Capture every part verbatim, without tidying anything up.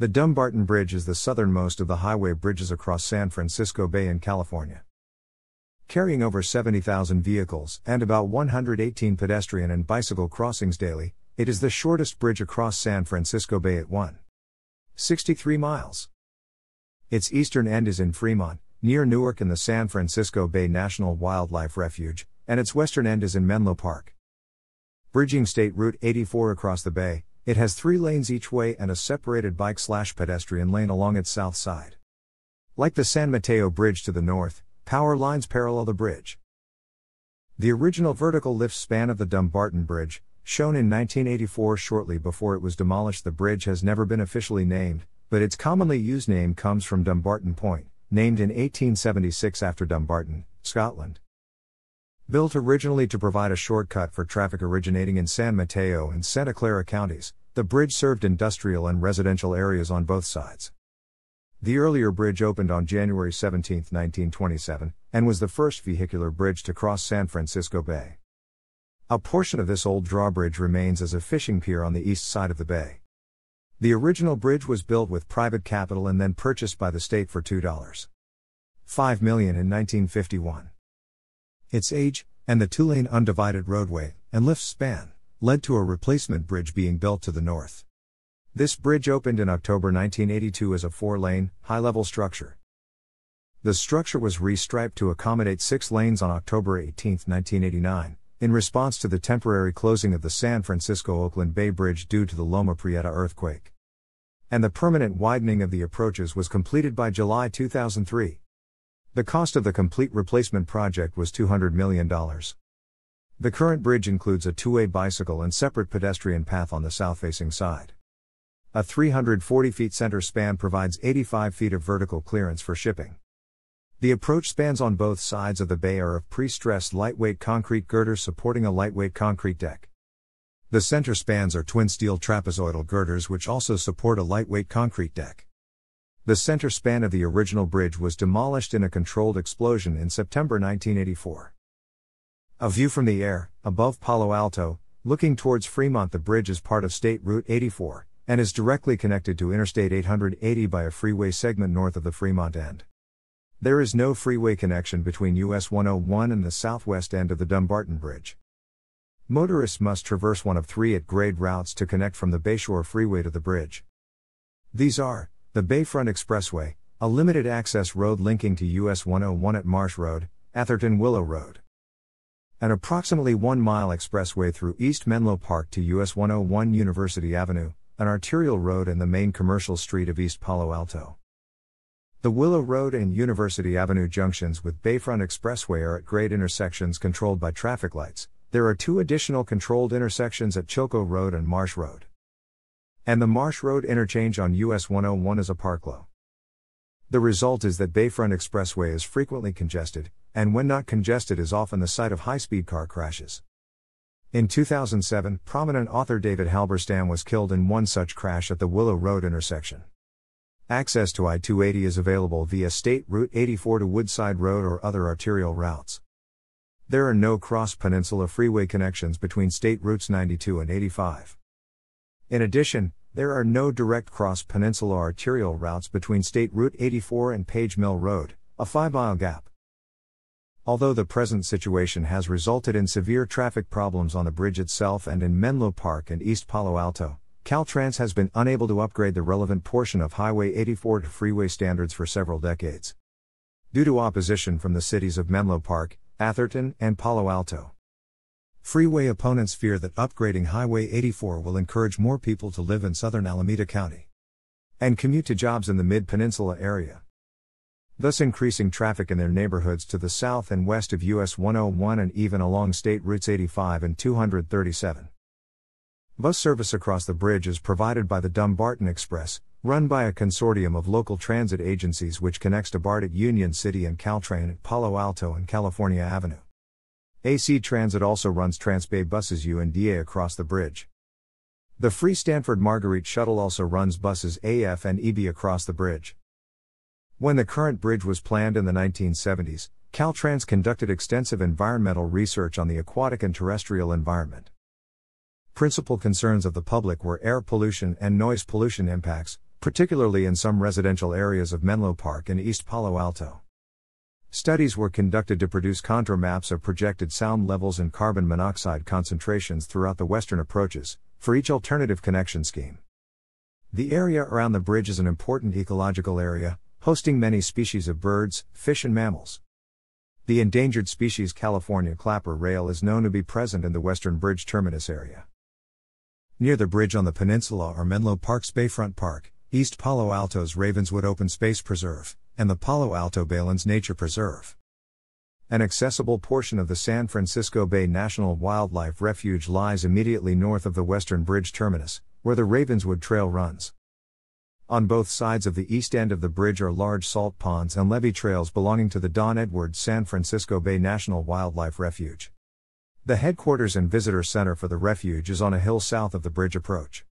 The Dumbarton Bridge is the southernmost of the highway bridges across San Francisco Bay in California. Carrying over seventy thousand vehicles and about one hundred eighteen pedestrian and bicycle crossings daily, it is the shortest bridge across San Francisco Bay at one point six three miles. Its eastern end is in Fremont, near Newark in the San Francisco Bay National Wildlife Refuge, and its western end is in Menlo Park. Bridging State Route eighty-four across the bay, it has three lanes each way and a separated bike-slash-pedestrian lane along its south side. Like the San Mateo Bridge to the north, power lines parallel the bridge. The original vertical lift span of the Dumbarton Bridge, shown in nineteen eighty-four shortly before it was demolished, the bridge has never been officially named, but its commonly used name comes from Dumbarton Point, named in eighteen seventy-six after Dumbarton, Scotland. Built originally to provide a shortcut for traffic originating in San Mateo and Santa Clara counties, the bridge served industrial and residential areas on both sides. The earlier bridge opened on January seventeenth nineteen twenty-seven, and was the first vehicular bridge to cross San Francisco Bay. A portion of this old drawbridge remains as a fishing pier on the east side of the bay. The original bridge was built with private capital and then purchased by the state for two point five million dollars in nineteen fifty-one. Its age, and the two-lane undivided roadway, and lift span, led to a replacement bridge being built to the north. This bridge opened in October nineteen eighty-two as a four-lane, high-level structure. The structure was re-striped to accommodate six lanes on October eighteenth nineteen eighty-nine. In response to the temporary closing of the San Francisco-Oakland Bay Bridge due to the Loma Prieta earthquake. And the permanent widening of the approaches was completed by July two thousand three. The cost of the complete replacement project was two hundred million dollars. The current bridge includes a two-way bicycle and separate pedestrian path on the south-facing side. A three hundred forty feet center span provides eighty-five feet of vertical clearance for shipping. The approach spans on both sides of the bay are of pre-stressed lightweight concrete girders supporting a lightweight concrete deck. The center spans are twin steel trapezoidal girders which also support a lightweight concrete deck. The center span of the original bridge was demolished in a controlled explosion in September nineteen eighty-four. A view from the air, above Palo Alto, looking towards Fremont. The bridge is part of State Route eighty-four, and is directly connected to Interstate eight eighty by a freeway segment north of the Fremont end. There is no freeway connection between U S one oh one and the southwest end of the Dumbarton Bridge. Motorists must traverse one of three at-grade routes to connect from the Bayshore Freeway to the bridge. These are, the Bayfront Expressway, a limited-access road linking to U S one oh one at Marsh Road, Atherton Willow Road. An approximately one-mile expressway through East Menlo Park to U S one oh one University Avenue, an arterial road and the main commercial street of East Palo Alto. The Willow Road and University Avenue junctions with Bayfront Expressway are at grade intersections controlled by traffic lights. There are two additional controlled intersections at Chilco Road and Marsh Road. And the Marsh Road interchange on U S one oh one is a parklo. The result is that Bayfront Expressway is frequently congested, and when not congested is often the site of high-speed car crashes. In two thousand seven, prominent author David Halberstam was killed in one such crash at the Willow Road intersection. Access to I two eighty is available via State Route eighty-four to Woodside Road or other arterial routes. There are no cross-peninsula freeway connections between State Routes ninety-two and eighty-five. In addition, there are no direct cross-peninsula arterial routes between State Route eighty-four and Page Mill Road, a five-mile gap. Although the present situation has resulted in severe traffic problems on the bridge itself and in Menlo Park and East Palo Alto, Caltrans has been unable to upgrade the relevant portion of Highway eighty-four to freeway standards for several decades, due to opposition from the cities of Menlo Park, Atherton, and Palo Alto. Freeway opponents fear that upgrading Highway eighty-four will encourage more people to live in southern Alameda County and commute to jobs in the Mid-Peninsula area, thus increasing traffic in their neighborhoods to the south and west of U S one oh one and even along State Routes eighty-five and two thirty-seven. Bus service across the bridge is provided by the Dumbarton Express, run by a consortium of local transit agencies which connects to BART at Union City and Caltrain at Palo Alto and California Avenue. A C Transit also runs Transbay buses U N D A across the bridge. The Free Stanford Marguerite Shuttle also runs buses A F and E B across the bridge. When the current bridge was planned in the nineteen seventies, Caltrans conducted extensive environmental research on the aquatic and terrestrial environment. Principal concerns of the public were air pollution and noise pollution impacts, particularly in some residential areas of Menlo Park and East Palo Alto. Studies were conducted to produce contour maps of projected sound levels and carbon monoxide concentrations throughout the western approaches, for each alternative connection scheme. The area around the bridge is an important ecological area, hosting many species of birds, fish and mammals. The endangered species California clapper rail is known to be present in the western bridge terminus area. Near the bridge on the peninsula are Menlo Park's Bayfront Park, East Palo Alto's Ravenswood Open Space Preserve, and the Palo Alto Baylands Nature Preserve. An accessible portion of the San Francisco Bay National Wildlife Refuge lies immediately north of the western bridge terminus, where the Ravenswood Trail runs. On both sides of the east end of the bridge are large salt ponds and levee trails belonging to the Don Edwards San Francisco Bay National Wildlife Refuge. The headquarters and visitor center for the refuge is on a hill south of the bridge approach.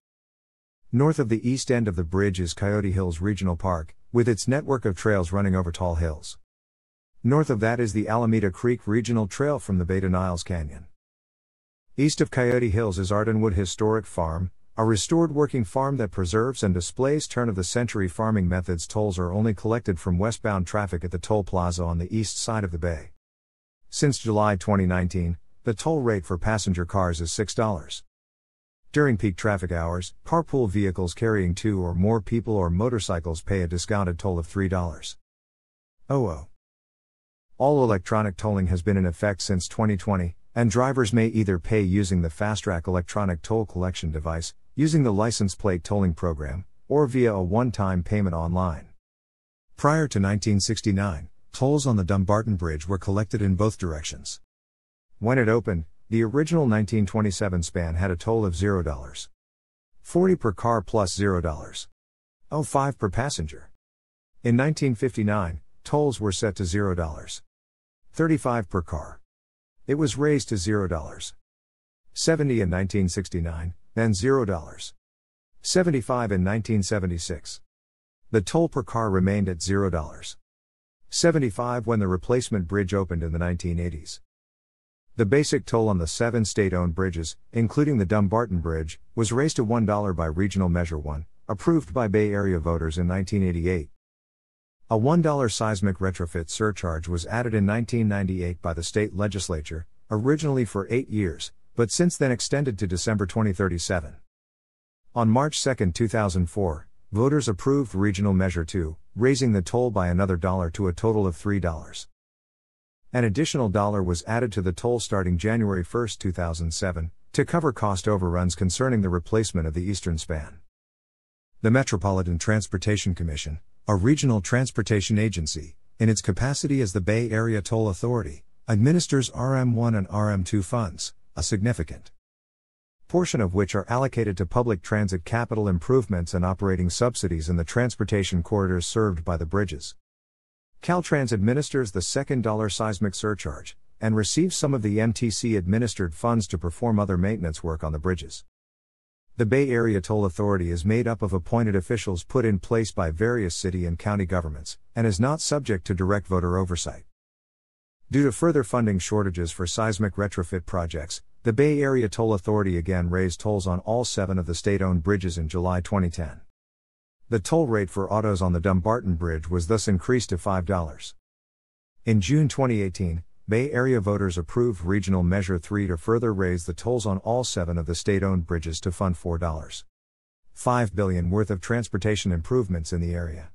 North of the east end of the bridge is Coyote Hills Regional Park, with its network of trails running over tall hills. North of that is the Alameda Creek Regional Trail from the Bay to Niles Canyon. East of Coyote Hills is Ardenwood Historic Farm, a restored working farm that preserves and displays turn-of-the-century farming methods. Tolls are only collected from westbound traffic at the toll plaza on the east side of the bay. Since July twenty nineteen, the toll rate for passenger cars is six dollars. During peak traffic hours, carpool vehicles carrying two or more people or motorcycles pay a discounted toll of three dollars. Oh, all electronic tolling has been in effect since twenty twenty, and drivers may either pay using the FastTrack electronic toll collection device, using the license plate tolling program, or via a one-time payment online. Prior to nineteen sixty-nine, tolls on the Dumbarton Bridge were collected in both directions. When it opened, the original nineteen twenty-seven span had a toll of zero dollars forty per car plus zero dollars oh five per passenger. In nineteen fifty-nine, tolls were set to zero dollars thirty-five per car. It was raised to zero dollars seventy in nineteen sixty-nine, then zero dollars seventy-five in nineteen seventy-six. The toll per car remained at zero dollars seventy-five when the replacement bridge opened in the nineteen eighties. The basic toll on the seven state-owned bridges, including the Dumbarton Bridge, was raised to one dollar by Regional Measure one, approved by Bay Area voters in nineteen eighty-eight. A one dollar seismic retrofit surcharge was added in nineteen ninety-eight by the state legislature, originally for eight years, but since then extended to December twenty thirty-seven. On March second two thousand four, voters approved Regional Measure two, raising the toll by another dollar to a total of three dollars. An additional dollar was added to the toll starting January first two thousand seven, to cover cost overruns concerning the replacement of the eastern span. The Metropolitan Transportation Commission, a regional transportation agency, in its capacity as the Bay Area Toll Authority, administers R M one and R M two funds, a significant portion of which are allocated to public transit capital improvements and operating subsidies in the transportation corridors served by the bridges. Caltrans administers the second dollar seismic surcharge, and receives some of the M T C-administered funds to perform other maintenance work on the bridges. The Bay Area Toll Authority is made up of appointed officials put in place by various city and county governments, and is not subject to direct voter oversight. Due to further funding shortages for seismic retrofit projects, the Bay Area Toll Authority again raised tolls on all seven of the state-owned bridges in July twenty ten. The toll rate for autos on the Dumbarton Bridge was thus increased to five dollars. In June twenty eighteen, Bay Area voters approved Regional Measure three to further raise the tolls on all seven of the state-owned bridges to fund four point five billion dollars worth of transportation improvements in the area.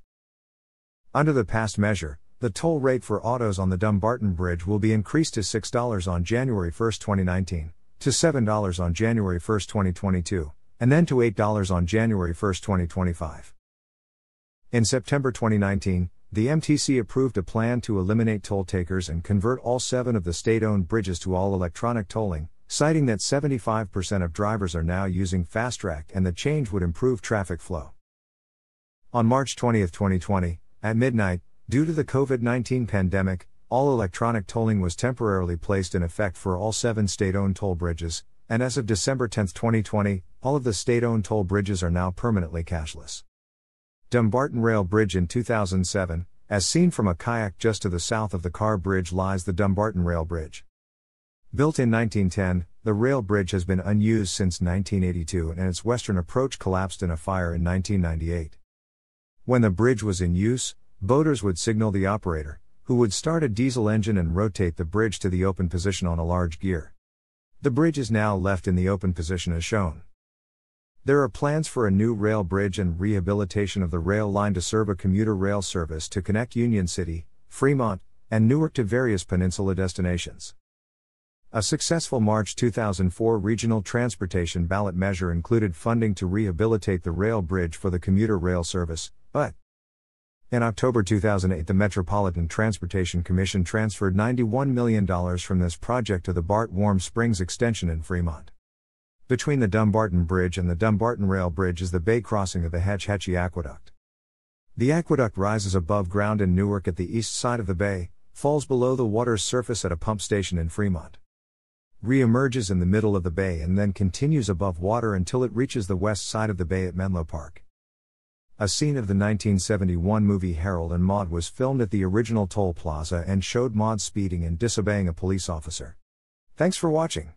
Under the past measure, the toll rate for autos on the Dumbarton Bridge will be increased to six dollars on January first twenty nineteen, to seven dollars on January first twenty twenty-two, and then to eight dollars on January first twenty twenty-five. In September twenty nineteen, the M T C approved a plan to eliminate toll takers and convert all seven of the state-owned bridges to all electronic tolling, citing that seventy-five percent of drivers are now using FastTrack and the change would improve traffic flow. On March twentieth twenty twenty, at midnight, due to the COVID nineteen pandemic, all electronic tolling was temporarily placed in effect for all seven state-owned toll bridges, and as of December tenth twenty twenty, all of the state-owned toll bridges are now permanently cashless. Dumbarton Rail Bridge in two thousand seven, as seen from a kayak just to the south of the Carr Bridge lies the Dumbarton Rail Bridge. Built in nineteen ten, the rail bridge has been unused since nineteen eighty-two and its western approach collapsed in a fire in nineteen ninety-eight. When the bridge was in use, boaters would signal the operator, who would start a diesel engine and rotate the bridge to the open position on a large gear. The bridge is now left in the open position as shown. There are plans for a new rail bridge and rehabilitation of the rail line to serve a commuter rail service to connect Union City, Fremont, and Newark to various peninsula destinations. A successful March two thousand four regional transportation ballot measure included funding to rehabilitate the rail bridge for the commuter rail service, but in October two thousand eight, the Metropolitan Transportation Commission transferred ninety-one million dollars from this project to the BART Warm Springs extension in Fremont. Between the Dumbarton Bridge and the Dumbarton Rail Bridge is the bay crossing of the Hetch Hetchy Aqueduct. The aqueduct rises above ground in Newark at the east side of the bay, falls below the water's surface at a pump station in Fremont, re-emerges in the middle of the bay and then continues above water until it reaches the west side of the bay at Menlo Park. A scene of the nineteen seventy-one movie Harold and Maude was filmed at the original toll plaza and showed Maude speeding and disobeying a police officer. Thanks for watching.